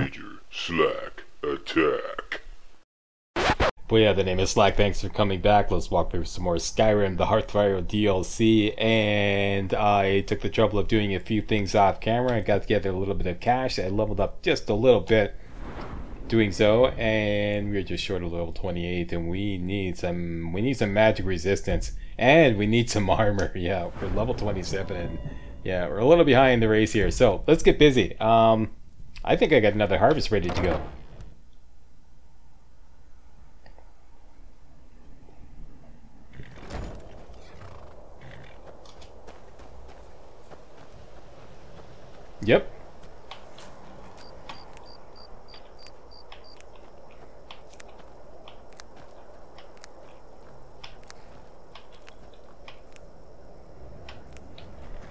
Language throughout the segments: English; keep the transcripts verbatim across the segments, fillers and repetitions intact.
Major Slack attack. But yeah, the name is Slack. Thanks for coming back. Let's walk through some more Skyrim, the Hearthfire D L C, and I took the trouble of doing a few things off camera. I got together a little bit of cash. I leveled up just a little bit doing so, and we were just short of level twenty-eight, and we need some we need some magic resistance, and we need some armor. Yeah, we're level twenty-seven, and yeah, we're a little behind the race here, so let's get busy. Um, I think I got another harvest ready to go. Yep.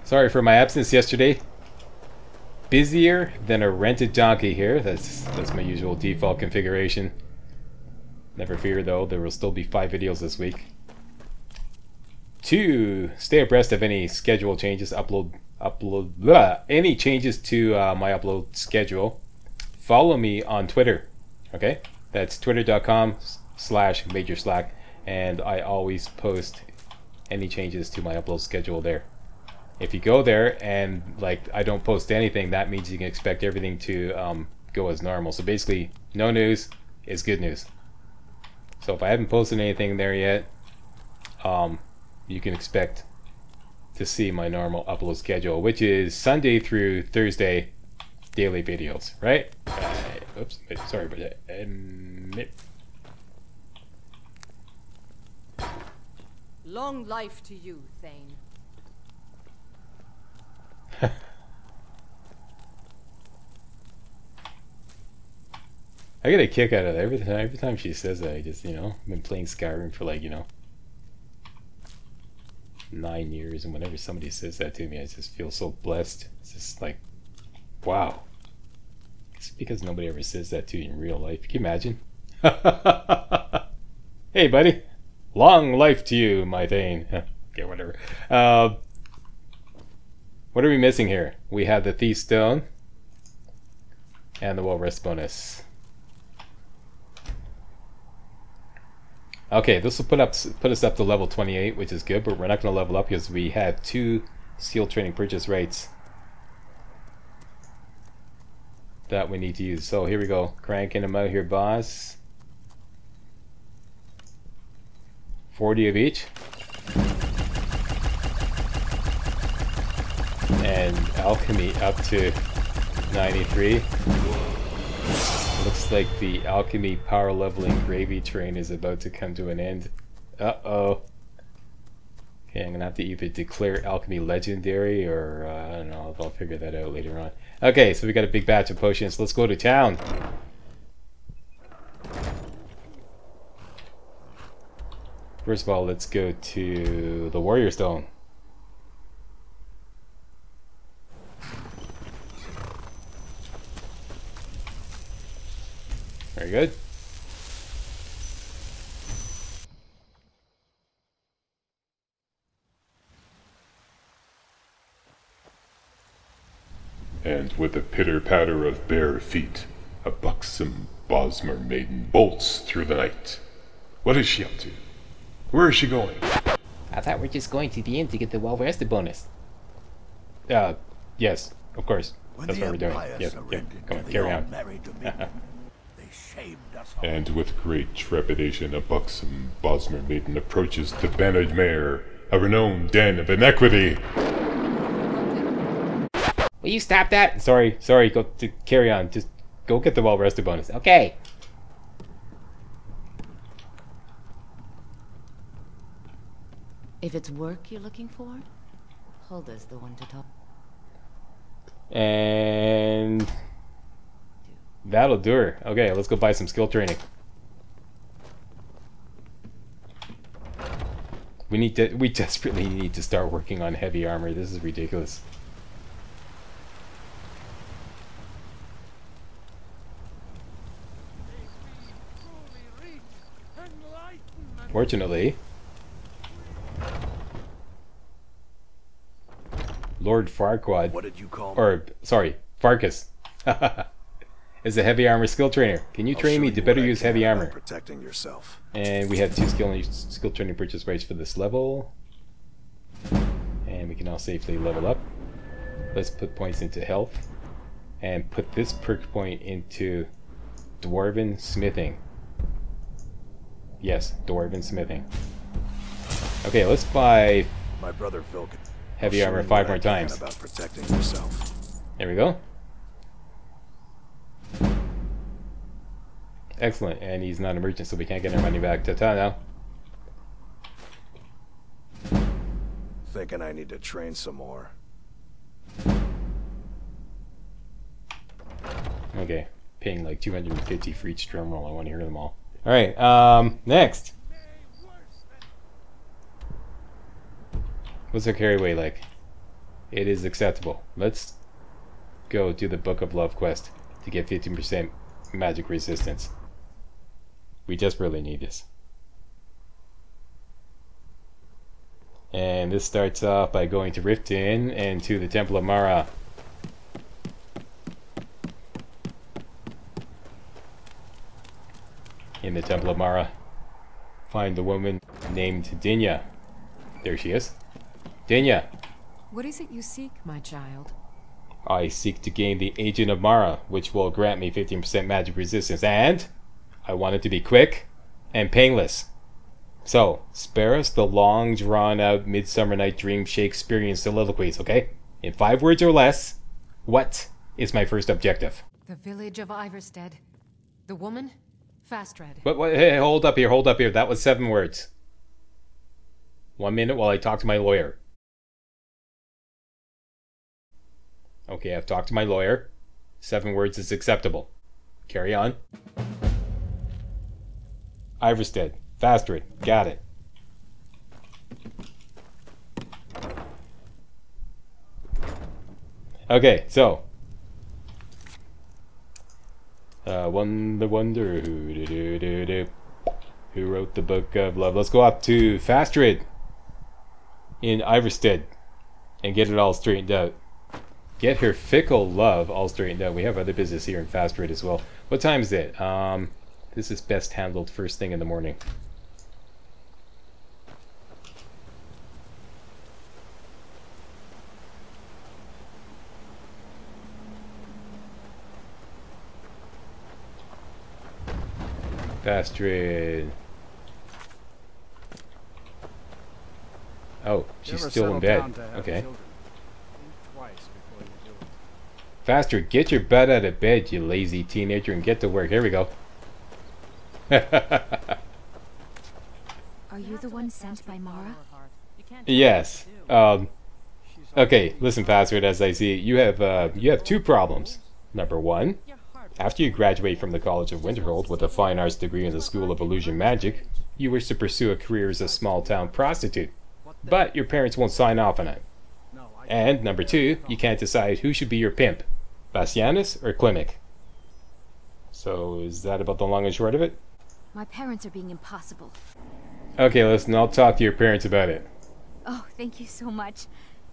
Sorry for my absence yesterday. Busier than a rented donkey here. That's that's my usual default configuration. Never fear though, there will still be five videos this week. Two, stay abreast of any schedule changes, upload upload blah, any changes to uh, my upload schedule. Follow me on Twitter. Okay, that's twitter dot com slash major slack, and I always post any changes to my upload schedule there. If you go there and like I don't post anything, that means you can expect everything to um, go as normal. So basically, no news is good news. So if I haven't posted anything there yet, um, you can expect to see my normal upload schedule, which is Sunday through Thursday, daily videos, right? Uh, oops, sorry about that. Um, Long life to you, Thane. I get a kick out of that every time. Every time she says that, I just, you know, I've been playing Skyrim for like, you know, nine years, and whenever somebody says that to me, I just feel so blessed. It's just like, wow. It's because nobody ever says that to you in real life. Can you imagine? Hey, buddy. Long life to you, my Thane. Okay, whatever. Uh, What are we missing here? We have the Thief Stone and the Well Rest Bonus. Okay, this will put up put us up to level twenty-eight, which is good, but we're not going to level up because we have two Seal Training Purchase Rates that we need to use. So here we go, cranking them out here, boss. forty of each. And alchemy up to ninety-three. Looks like the alchemy power leveling gravy train is about to come to an end. Uh-oh. Okay, I'm gonna have to either declare alchemy legendary or uh, I don't know, I'll figure that out later on. Okay, so we got a big batch of potions. Let's go to town. First of all, let's go to the Warrior Stone. Very good. And with a pitter-patter of bare feet, a buxom Bosmer maiden bolts through the night. What is she up to? Where is she going? I thought we were just going to the inn to get the well rested bonus. Uh, yes, of course. When That's what we're doing. Yep, yep. Come on, carry on. And with great trepidation, a buxom Bosmer maiden approaches the Bannered Mare, a renowned den of inequity. Will you stop that? Sorry, sorry, go to carry on. Just go get the well rested bonus. Okay. If it's work you're looking for, Hulda's the one to talk. And that'll do her. Okay, let's go buy some skill training. We need to, we desperately need to start working on heavy armor. This is ridiculous. Fortunately, Lord Farquaad. What did you call? Or sorry, Farkas. is a heavy armor skill trainer. Can you I'll train me to better use heavy armor? Protecting yourself. And we have two skill and skill training purchase rights for this level. And we can now safely level up. Let's put points into health. And put this perk point into Dwarven Smithing. Yes, Dwarven Smithing. Okay, let's buy my brother Phil heavy armor five more times. About protecting yourself. There we go. Excellent, and he's not a merchant, so we can't get our money back. Ta-ta now. Thinking I need to train some more. Okay, paying like two hundred fifty for each drum roll. I want to hear them all. All right, um, next. What's our carry weight like? It is acceptable. Let's go do the Book of Love quest to get fifteen percent magic resistance. We desperately need this. And this starts off by going to Riften and to the Temple of Mara. In the Temple of Mara, find the woman named Dinya. There she is. Dinya! What is it you seek, my child? I seek to gain the Agent of Mara, which will grant me fifteen percent magic resistance, and I want it to be quick and painless. So, spare us the long, drawn-out Midsummer Night Dream Shakespearean soliloquies, okay? In five words or less, what is my first objective? The village of Ivarstead. The woman? Fastred. But what, hey, hold up here, hold up here. That was seven words. One minute while I talk to my lawyer. Okay, I've talked to my lawyer. Seven words is acceptable. Carry on. Ivarstead. Fastred. Got it. Okay, so. Uh, wonder, wonder, who, do, do, do, do, who wrote the Book of Love? Let's go up to Fastred in Ivarstead and get it all straightened out. Get her fickle love all straightened out. We have other business here in Fastred as well. What time is it? Um, this is best handled first thing in the morning. Fastred. Oh, she's still in bed. Okay. Fastred, get your butt out of bed, you lazy teenager, and get to work. Here we go. Are you the one sent by Mara? Yes. Um, okay, listen, Fastred, as I see, you have uh, you have two problems. Number one. After you graduate from the College of Winterhold with a fine arts degree in the School of Illusion Magic, you wish to pursue a career as a small-town prostitute, but your parents won't sign off on it. And, number two, you can't decide who should be your pimp, Bassianus or Klimmek. So, is that about the long and short of it? My parents are being impossible. Okay, listen, I'll talk to your parents about it. Oh, thank you so much.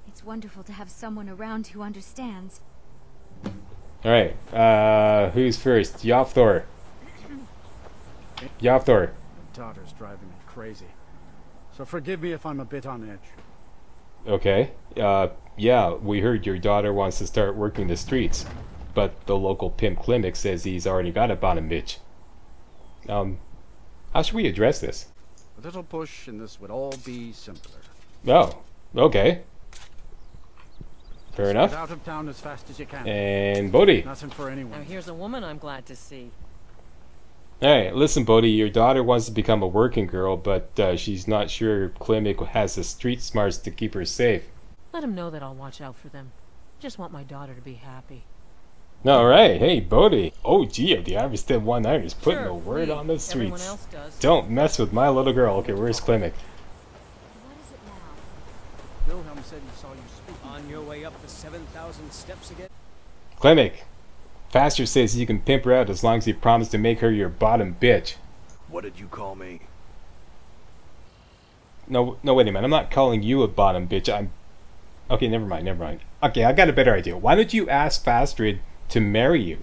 It's wonderful to have someone around who understands. Alright, uh, who's first? Yofthor. Yofthor. My daughter's driving me crazy. So forgive me if I'm a bit on edge. Okay. Uh, yeah, we heard your daughter wants to start working the streets. But the local pimp Klimmek says he's already got a bottom bitch. Um, how should we address this? A little push and this would all be simpler. Oh, okay. Fair enough. Out of town as fast as you can. And Boti. Nothing for anyone. Now here's a woman I'm glad to see. Hey, listen, Boti. Your daughter wants to become a working girl, but uh, she's not sure Klimmek has the street smarts to keep her safe. Let him know that I'll watch out for them. Just want my daughter to be happy. All right. Hey, Boti. Oh, gee, the Ivarstead One Iron is putting sure, a word me. on the streets. Else does. Don't mess with my little girl. Okay, where's Klimmek? Up the seven thousand steps again. Klimmek, Fastred says you can pimp her out as long as you promise to make her your bottom bitch. What did you call me? No, no, wait a minute. I'm not calling you a bottom bitch. I'm. Okay, never mind, never mind. Okay, I got a better idea. Why don't you ask Fastred to marry you?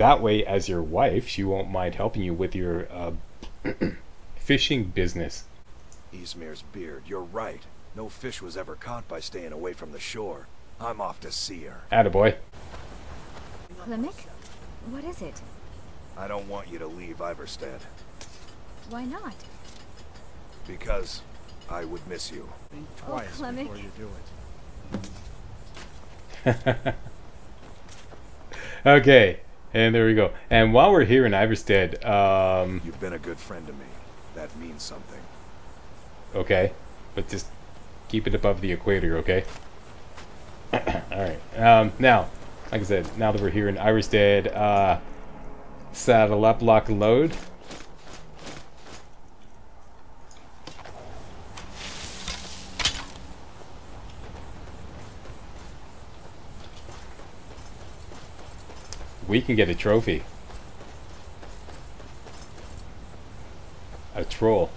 That way, as your wife, she won't mind helping you with your uh, fishing business. Ismir's beard, you're right. No fish was ever caught by staying away from the shore. I'm off to see her. Attaboy. Klimmek? What is it? I don't want you to leave Ivarstead. Why not? Because I would miss you. Think twice oh, before you do it. Okay, and there we go. And while we're here in Ivarstead, um... you've been a good friend to me. That means something. Okay, but just keep it above the equator, okay? Alright, um, now, like I said, now that we're here in Ivarstead, uh, saddle up, lock, and load. We can get a trophy. A troll.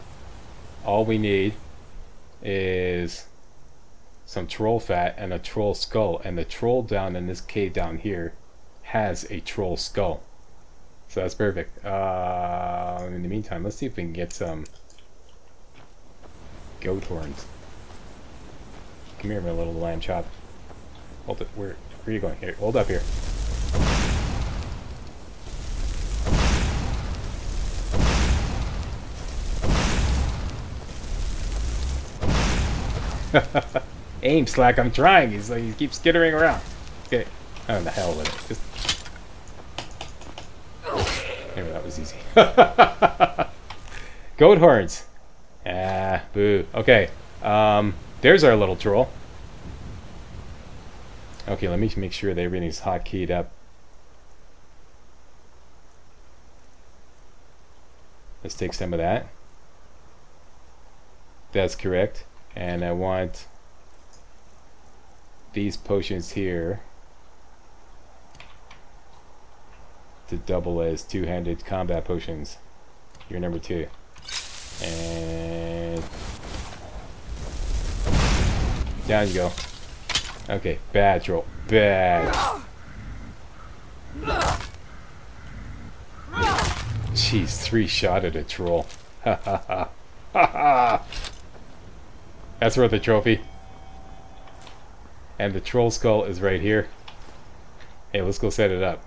All we need is some troll fat and a troll skull, and the troll down in this cave down here has a troll skull, so that's perfect. Uh, in the meantime, let's see if we can get some goat horns. Come here, my little lamb chop. Hold it. Where, where are you going? Here, hold up here. Aim, Slack, I'm trying. He's like, he keeps skittering around. Okay. Oh, the hell with it. Just... anyway, that was easy. Goat horns. Ah, boo. Okay. Um, there's our little troll. Okay, let me make sure that everything's hotkeyed up. Let's take some of that. That's correct. And I want these potions here to double as two-handed combat potions. You're number two. And down you go. Okay, bad troll. Bad. Jeez, three shot at a troll. Ha ha ha. Ha ha. That's worth a trophy. And the troll skull is right here. Hey, let's go set it up.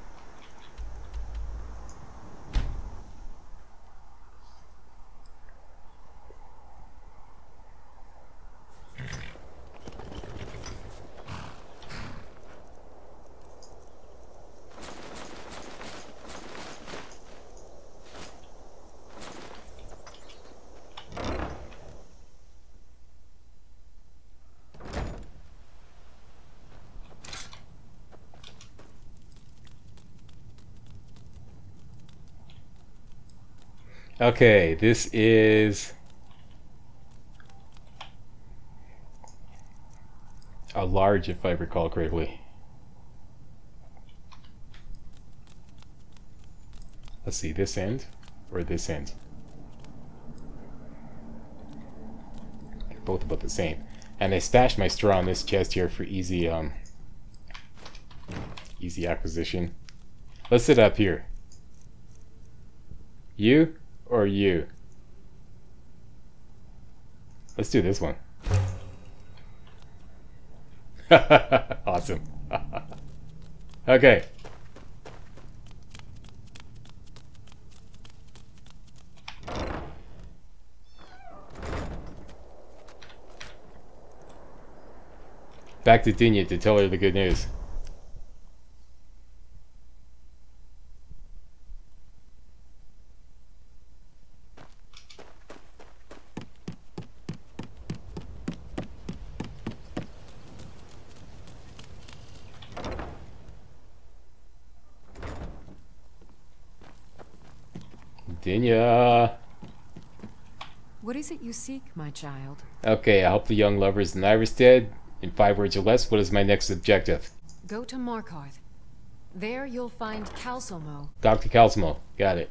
Okay, this is a large, if I recall correctly. Let's see, this end or this end. They're both about the same. And I stashed my straw in this chest here for easy, um, easy acquisition. Let's sit up here. You. Or you. Let's do this one. Awesome. Okay. Back to Dinya to tell her the good news. Dinya. What is it you seek, my child? Okay, I help the young lovers in Ivarstead. In five words or less, what is my next objective? Go to Markarth. There you'll find Calcelmo. Doctor Calcelmo. Got it.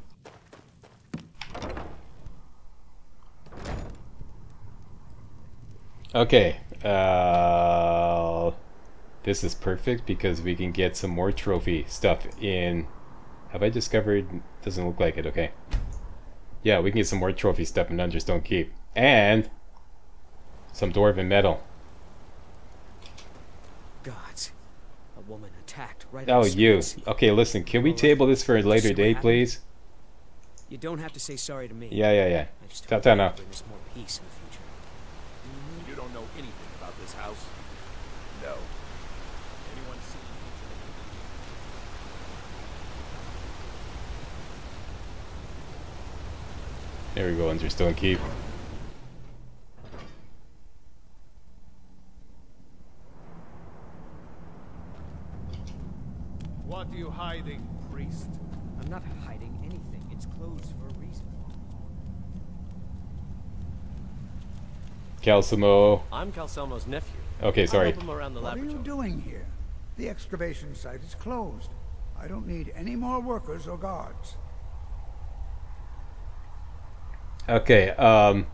Okay. Uh, this is perfect because we can get some more trophy stuff in Have I discovered? Doesn't look like it. Okay. Yeah, we can get some more trophy stuff in Understone Keep. And some Dwarven metal. Gods. A woman attacked right Oh, you. Okay, listen. Can we table this for a later date, please? You don't have to say sorry to me. Yeah, yeah, yeah. Stop that now. You don't know anything about this house? No. Anyone see? There we go, Understone Keep. What are you hiding, priest? I'm not hiding anything. It's closed for a reason. Calcelmo. I'm Calcelmo's nephew. Okay, sorry. What are you doing here? The excavation site is closed. I don't need any more workers or guards. Okay, um,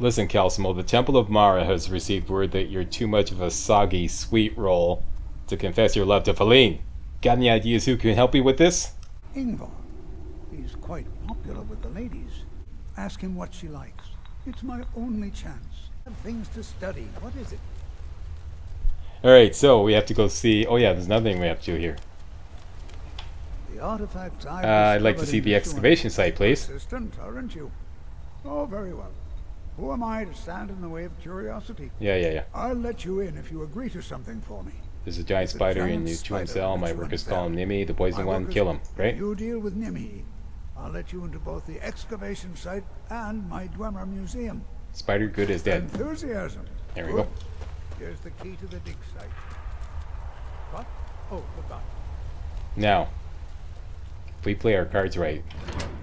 listen, Calcelmo, the Temple of Mara has received word that you're too much of a soggy sweet roll to confess your love to Feline. Got any ideas who can help you with this? Ingvar. He's quite popular with the ladies. Ask him what she likes. It's my only chance. I have things to study. What is it? Alright, so we have to go see... Oh yeah, there's nothing we have to do here. The artifacts I've uh, I'd like to see the excavation site, please. Assistant, aren't you? Oh, very well. Who am I to stand in the way of curiosity? Yeah, yeah, yeah. I'll let you in if you agree to something for me. There's a giant spider in the tomb cell. My workers call him Nimhe, the poison one. Kill him, right? You deal with Nimhe. I'll let you into both the excavation site and my Dwemer Museum. Spider good is dead. Enthusiasm. There we go. Here's the key to the dig site. What? Oh, forgot. Now, if we play our cards right,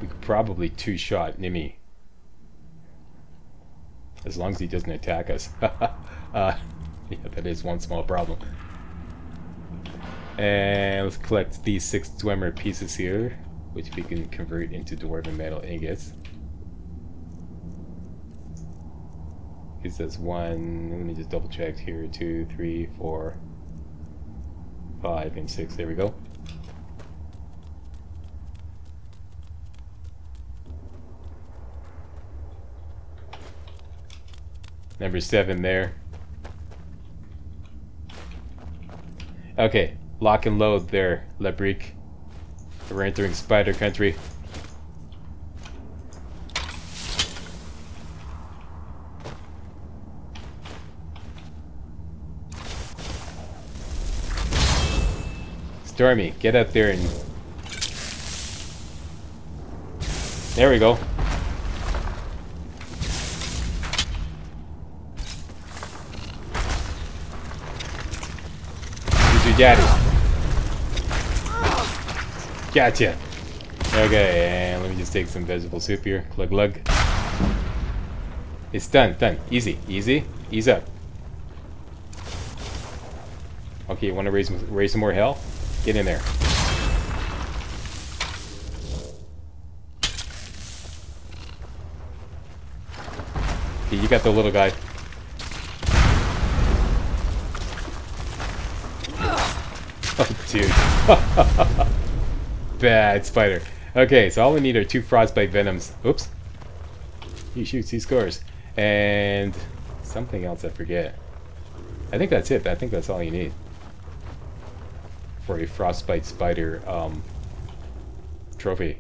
we could probably two-shot Nimhe. As long as he doesn't attack us. uh, yeah, that is one small problem. And let's collect these six Dwemer pieces here, which we can convert into Dwarven Metal Ingots. It says one, let me just double check here, two, three, four, five, and six, there we go. Number seven there. Okay, lock and load there, Lebrick. We're entering spider country. Stormy, get up there and... There we go. Daddy. Gotcha. Okay, and let me just take some vegetable soup here. Glug glug. It's done, done. Easy, easy. Ease up. Okay, you want to raise, raise some more hell? Get in there. Okay, you got the little guy. Dude. Bad spider. Okay, so all we need are two frostbite venoms. Oops. He shoots, he scores. And something else I forget. I think that's it. I think that's all you need for a frostbite spider um, trophy.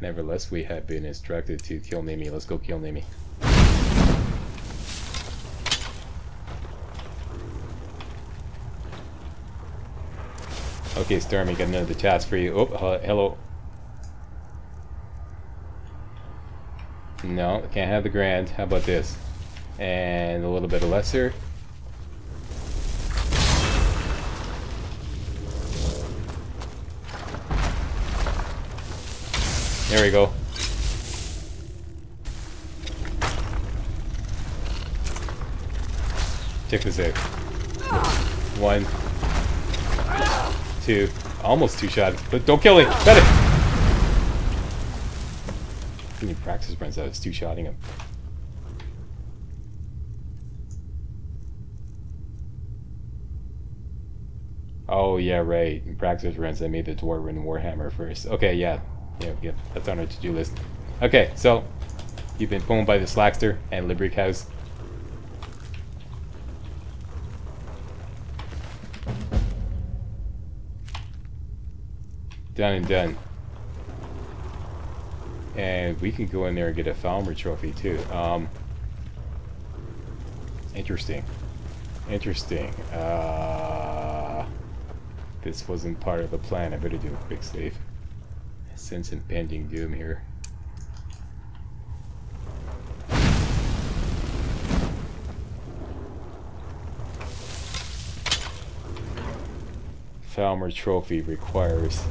Nevertheless, we have been instructed to kill Nimhe. Let's go kill Nimhe. Okay, Stormy, got another task for you. Oh, uh, hello. No, can't have the grand. How about this? And a little bit of lesser. There we go. Check this out. One. Two, almost two shots, but don't kill him. Got it. I need practice runs out. It's two-shotting him. Oh yeah, right. Praxis Ren sent me the Dwarven Warhammer first. Okay, yeah. Yeah, yeah, that's on our to-do list. Okay, so you've been pwned by the Slackster and Librick House. Done and done. And we can go in there and get a Falmer trophy too. Um, interesting. Interesting. Uh, this wasn't part of the plan. I better do a quick save. Sense impending doom here. Falmer trophy requires,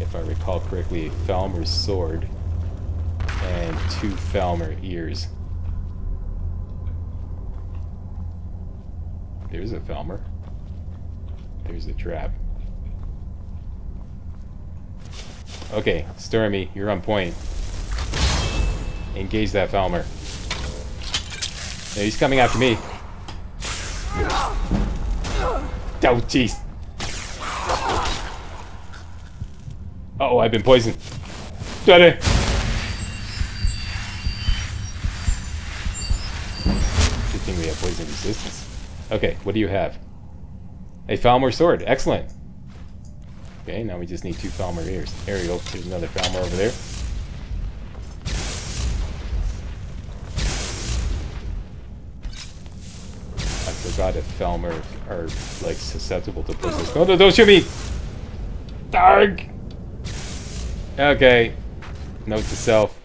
if I recall correctly, a Falmer sword and two Falmer ears. There's a Falmer. There's a trap. Okay, Stormy, you're on point. Engage that Falmer. No, he's coming after me. Oh, jeez. Uh-oh, I've been poisoned. Got it. Good thing we have poison resistance. Okay, what do you have? A Falmer sword. Excellent. Okay, now we just need two Falmer ears. There we go. There's another Falmer over there. I forgot if Falmer are, like, susceptible to poison. No, no, don't shoot me! Dark! Okay. Note to self.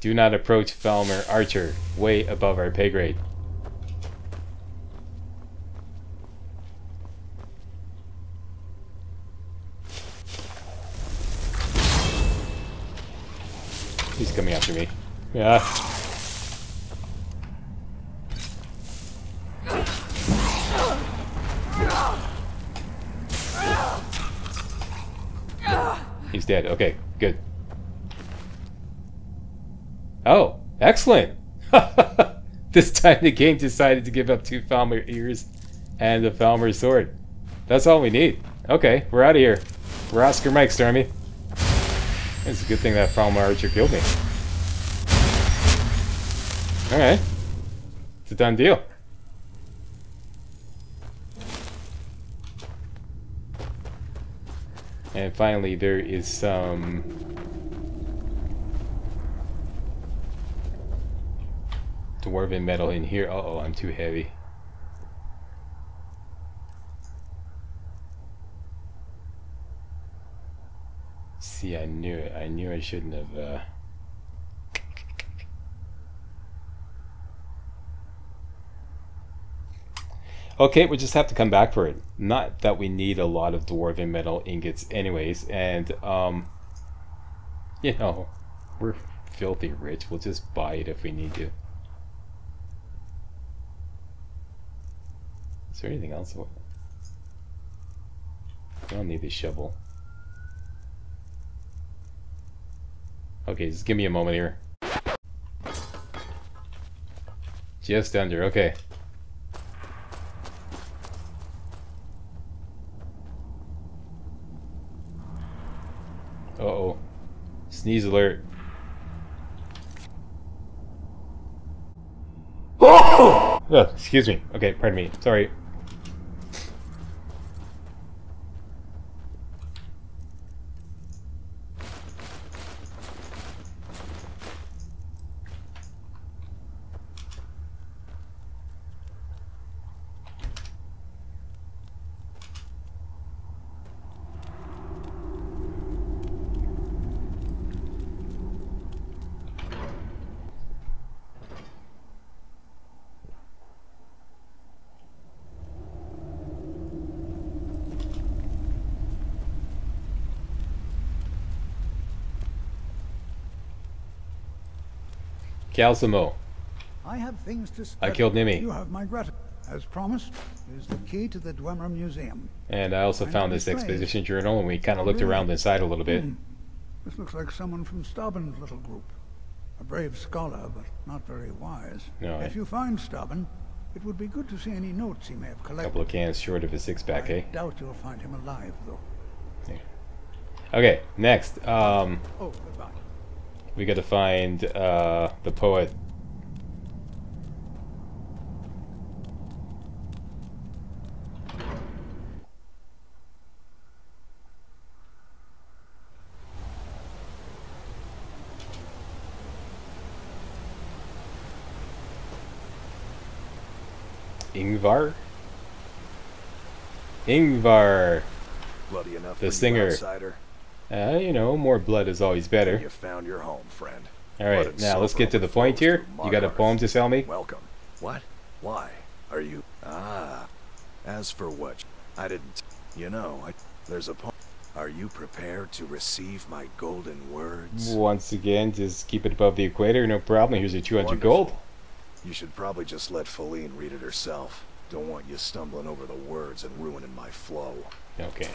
Do not approach Falmer archer. Way above our pay grade. He's coming after me. Yeah. He's dead. Okay, good. Oh, excellent! This time the game decided to give up two Falmer ears and a Falmer sword. That's all we need. Okay, we're out of here. We're Oscar Mike, Stormy. It's a good thing that Falmer archer killed me. Alright. It's a done deal. And finally there is some... Dwarven metal in here. Uh-oh, I'm too heavy. See, I knew it. I knew I shouldn't have, uh... Okay, we'll just have to come back for it. Not that we need a lot of Dwarven Metal Ingots anyways, and, um... you know, we're filthy rich. We'll just buy it if we need to. Is there anything else? I don't need the shovel. Okay, just give me a moment here. Just under, okay. Uh-oh. Sneeze alert. Oh! Oh, excuse me. Okay, pardon me. Sorry. Calcelmo. I have things to I killed Nimhe. You have my gratitude. As promised, is the key to the Dwemer Museum. And I also I found this exposition journal, and we kind of looked really? around inside a little bit. Mm. This looks like someone from Stobin's little group. A brave scholar, but not very wise. No, if I... you find Stobin, It would be good to see any notes he may have collected. A couple of cans short of his six-pack, eh? I doubt you'll find him alive, though. Yeah. Okay, next. Um, oh, goodbye. We got to find uh, the poet. Ingvar? Ingvar! Bloody enough the singer. Uh, you know, more blood is always better. You found your home, friend. Alright, now let's get to the point here. You got a poem to sell me? Welcome. What? Why? Are you... Ah. As for what? I didn't... You know, I... there's a poem. Are you prepared to receive my golden words? Once again, just keep it above the equator. No problem. Here's your two hundred Wonderful. Gold. You should probably just let Feline read it herself. Don't want you stumbling over the words and ruining my flow. Okay.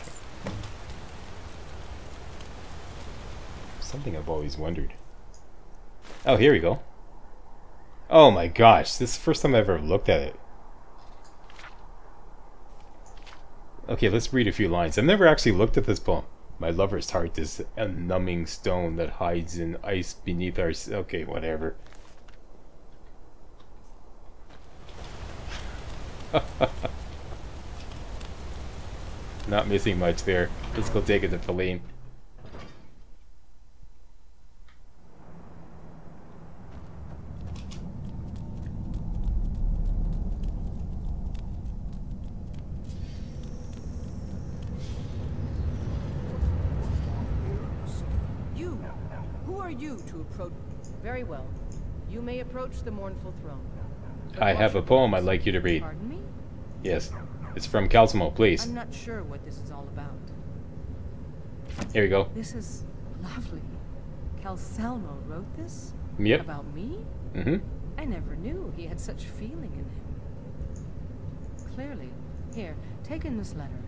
Something I've always wondered. Oh, here we go. Oh my gosh, this is the first time I've ever looked at it. Okay, let's read a few lines. I've never actually looked at this poem. My lover's heart is a numbing stone that hides in ice beneath our... Okay, whatever. Not missing much there. Let's go take it to Feline. You! Who are you to approach? Very well. You may approach the mournful throne. I have a poem I'd like you to read. Pardon me? Yes. It's from Calcelmo, please. I'm not sure what this is all about. Here we go. This is lovely. Calcelmo wrote this? Yep. About me? Mm-hmm. I never knew he had such feeling in him. Clearly. Here, take in this letter.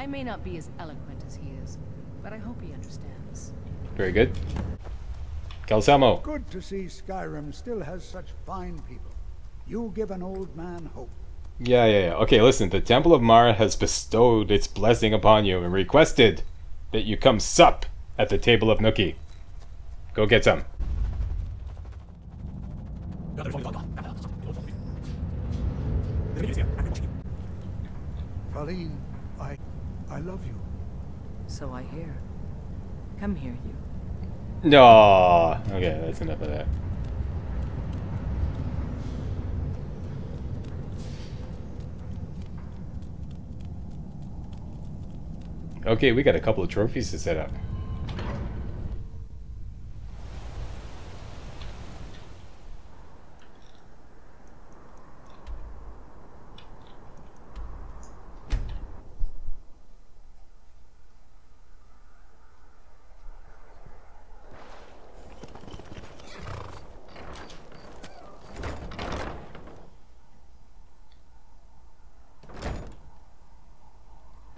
I may not be as eloquent as he is, but I hope he understands. Very good. Calcelmo. Good to see Skyrim still has such fine people. You give an old man hope. Yeah, yeah, yeah. Okay, listen. The Temple of Mara has bestowed its blessing upon you and requested that you come sup at the table of Nookie. Go get some. Feline, I, I love you. So I hear. Come here, you. No. Okay, that's enough of that. Okay, we got a couple of trophies to set up.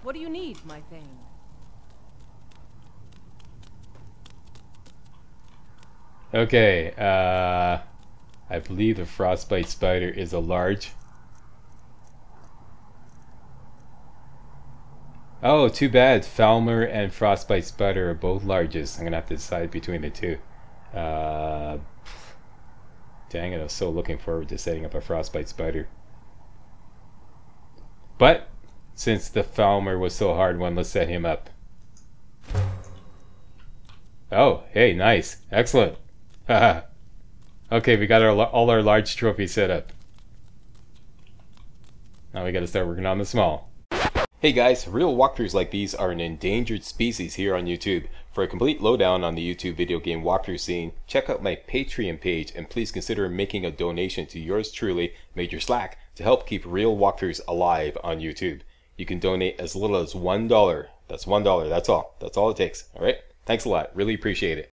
What do you need, my Thane? Okay, uh... I believe the frostbite spider is a large. Oh, too bad. Falmer and frostbite spider are both larges. I'm gonna have to decide between the two. Uh... Dang it, I was so looking forward to setting up a frostbite spider. But... since the Falmer was so hard one, let's set him up. Oh, hey, nice. Excellent. Haha. Okay, we got our, all our large trophies set up. Now we gotta start working on the small. Hey guys, real walkthroughs like these are an endangered species here on YouTube. For a complete lowdown on the YouTube video game walkthrough scene, check out my Patreon page and please consider making a donation to yours truly, Major Slack, to help keep real walkthroughs alive on YouTube. You can donate as little as one dollar. That's one dollar. That's all. That's all it takes. All right? Thanks a lot. Really appreciate it.